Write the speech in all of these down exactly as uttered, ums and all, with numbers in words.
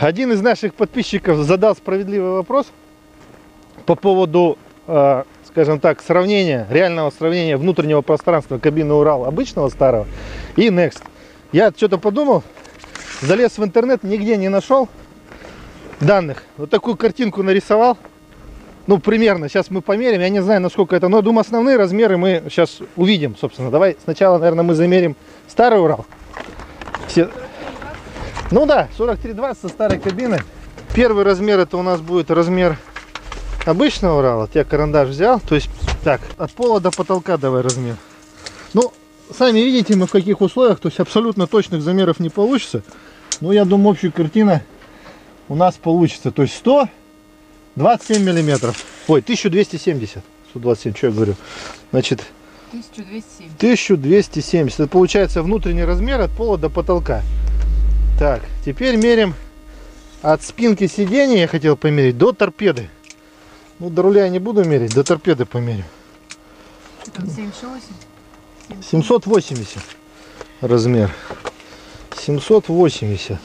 Один из наших подписчиков задал справедливый вопрос по поводу, скажем так, сравнения, реального сравнения внутреннего пространства кабины Урал обычного старого и некст. Я что-то подумал, залез в интернет, нигде не нашел данных. Вот такую картинку нарисовал. Ну, примерно, сейчас мы померим, я не знаю, насколько это, но, думаю, основные размеры мы сейчас увидим, собственно. Давай сначала, наверное, мы замерим старый Урал. Все... Ну да, сорок три двадцать со старой кабины. Первый размер, это у нас будет размер обычного Урала. Вот я карандаш взял, то есть, так, от пола до потолка давай размер. Ну, сами видите, мы в каких условиях, то есть абсолютно точных замеров не получится. Но я думаю, общая картина у нас получится, то есть сто двадцать семь миллиметров. Ой, тысяча двести семьдесят. сто двадцать семь, что я говорю? Значит, тысяча двести семьдесят. тысяча двести семьдесят. Это получается внутренний размер от пола до потолка. Так, теперь мерим от спинки сиденья, я хотел померить, до торпеды. Ну, до руля я не буду мерить, до торпеды померю. семьсот восемьдесят размер. семьсот восемьдесят.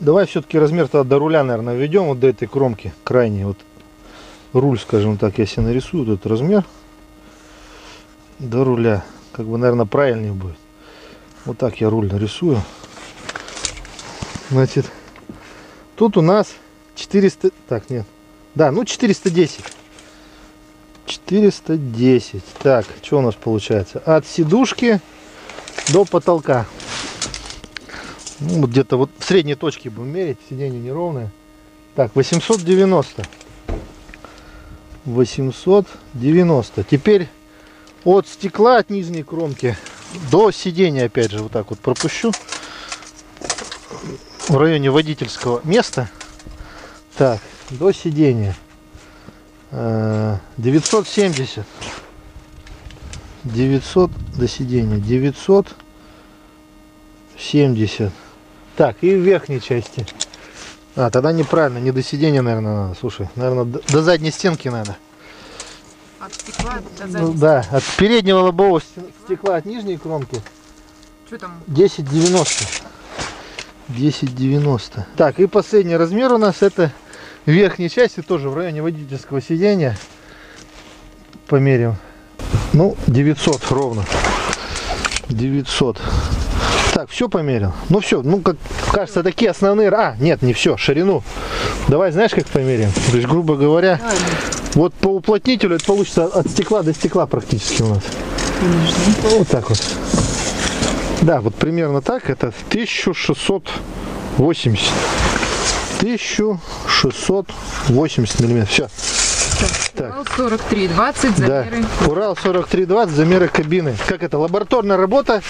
Давай все-таки размер тогда до руля, наверное, введем, вот до этой кромки крайней. Вот руль, скажем так, я себе нарисую вот этот размер. До руля. Как бы, наверное, правильнее будет. Вот так я руль нарисую. Значит, тут у нас четыреста... Так, нет. Да, ну четыреста десять. четыреста десять. Так, что у нас получается? От сидушки до потолка. Ну, вот где-то вот в средней точке будем мерить, сиденье неровное. Так, восемьсот девяносто. восемьсот девяносто. Теперь от стекла, от нижней кромки до сидения, опять же, вот так вот пропущу. В районе водительского места. Так, до сидения. девятьсот семьдесят. девятьсот до сидения. девятьсот семьдесят. Так, и в верхней части. А, тогда неправильно, не до сидения, наверное, надо. Слушай, наверное, до, до задней стенки надо. От стекла до задней. Да, от переднего лобового стекла, стекла от нижней кромки. Что там? десять девяносто. десять девяносто. Так, и последний размер у нас, это в верхней части, тоже в районе водительского сидения. Померим. Ну, девятьсот ровно. девятьсот. Так, все померил. Ну все, ну как кажется, такие основные. А, нет, не все, ширину. Давай, знаешь, как померим? То есть, грубо говоря, а, вот по уплотнителю это получится от стекла до стекла практически у нас. Конечно. Вот так вот. Да, вот примерно так. Это тысяча шестьсот восемьдесят. тысяча шестьсот восемьдесят миллиметров. Все. Так. Урал сорок три двадцать, замеры. Да. Урал сорок три двадцать, замеры кабины. Как это? Лабораторная работа.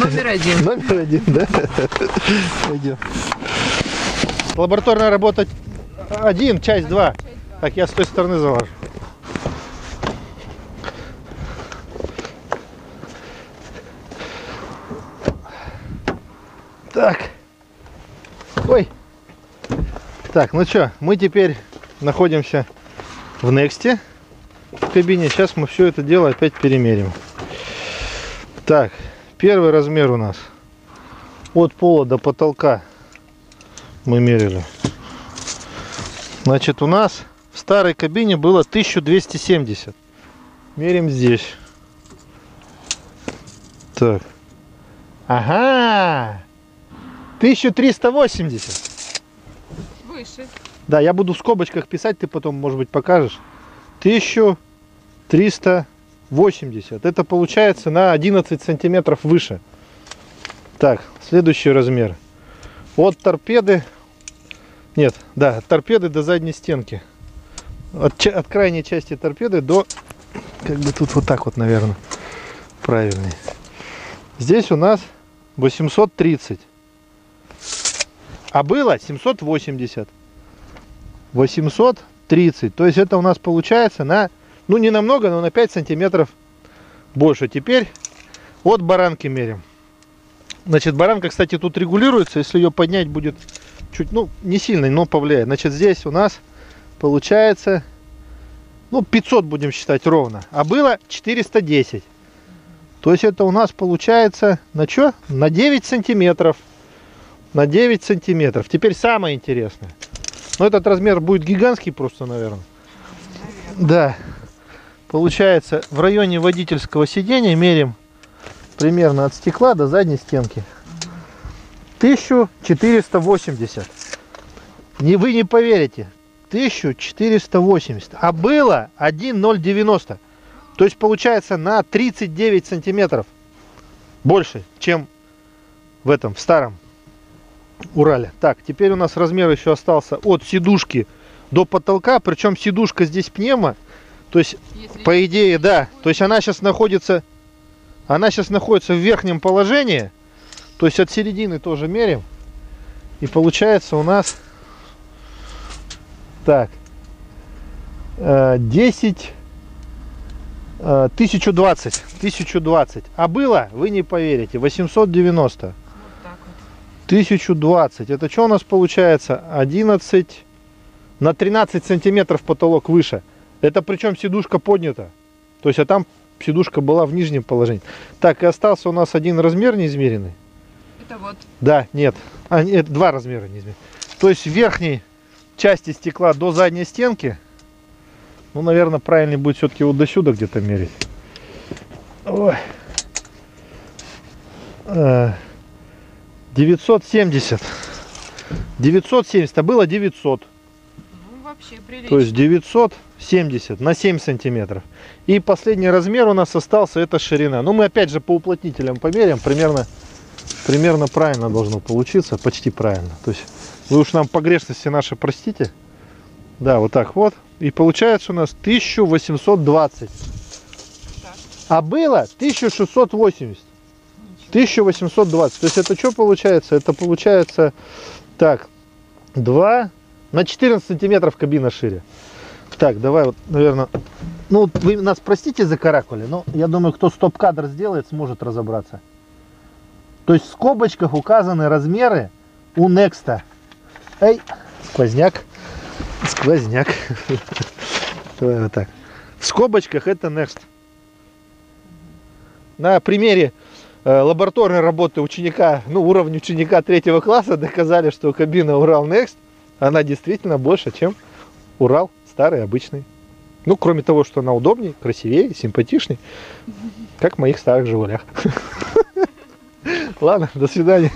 Номер один. Номер один, да? Пойдем. Лабораторная работа один, часть два. Так, я с той стороны заложу. Так. Ой. Так, ну что, мы теперь находимся в некст, в кабине. Сейчас мы все это дело опять перемерим. Так. Первый размер у нас от пола до потолка мы мерили. Значит, у нас в старой кабине было тысяча двести семьдесят. Мерим здесь. Так. Ага! тысяча триста восемьдесят. Выше. Да, я буду в скобочках писать, ты потом, может быть, покажешь. тысяча триста восемьдесят. Это получается на одиннадцать сантиметров выше. Так, следующий размер. От торпеды... Нет, да, от торпеды до задней стенки. От, от крайней части торпеды до... Как бы тут вот так вот, наверное, правильнее. Здесь у нас восемьсот тридцать. А было семьсот восемьдесят. восемьсот тридцать. То есть это у нас получается на... Ну, не намного, но на пять сантиметров больше. Теперь от баранки мерим. Значит, баранка, кстати, тут регулируется. Если ее поднять, будет чуть, ну, не сильно, но повлияет. Значит, здесь у нас получается, ну, пятьсот будем считать ровно. А было четыреста десять. То есть это у нас получается на что? На девять сантиметров на девять сантиметров. Теперь самое интересное. Но этот размер будет гигантский просто, наверное. Наверное. Да. Получается, в районе водительского сидения мерим примерно от стекла до задней стенки. тысяча четыреста восемьдесят. Не, вы не поверите. тысяча четыреста восемьдесят. А было тысяча девяносто. То есть получается на тридцать девять сантиметров больше, чем в этом, в старом Урале. Так, теперь у нас размер еще остался от сидушки до потолка. Причем сидушка здесь пневма. То есть, если по идее, да. То есть она сейчас находится, она сейчас находится в верхнем положении. То есть от середины тоже мерим. И получается у нас так десять тысячу двадцать. А было, вы не поверите, восемьсот девяносто. Вот так вот. тысяча двадцать. Это что у нас получается? одиннадцать на тринадцать сантиметров потолок выше. Это причем сидушка поднята. То есть, а там сидушка была в нижнем положении. Так, и остался у нас один размер неизмеренный. Это вот. Да, нет. А, нет, два размера неизмеренных. То есть в верхней части стекла до задней стенки. Ну, наверное, правильнее будет все-таки вот до сюда где-то мерить. Ой. девятьсот семьдесят. девятьсот семьдесят, а было девятьсот. Ну, вообще прилично. То есть девятьсот семьдесят на семь сантиметров. И последний размер у нас остался, это ширина. Ну, мы опять же по уплотнителям померяем. Примерно, примерно правильно должно получиться, почти правильно. То есть вы уж нам погрешности наши простите. Да, вот так вот. И получается у нас тысяча восемьсот двадцать. Так. А было тысяча шестьсот восемьдесят. Ничего. тысяча восемьсот двадцать. То есть это что получается? Это получается так. два на четырнадцать сантиметров кабина шире. Так, давай вот, наверное... Ну, вы нас простите за каракули, но я думаю, кто стоп-кадр сделает, сможет разобраться. То есть в скобочках указаны размеры у некст. Эй, сквозняк. Сквозняк. Давай вот так. В скобочках это некст. На примере э, лабораторной работы ученика, ну, уровня ученика третьего класса доказали, что кабина Урал некст, она действительно больше, чем Урал старый, обычный. Ну, кроме того, что она удобнее, красивее, симпатичнее, как в моих старых «Жигулях». Ладно, до свидания.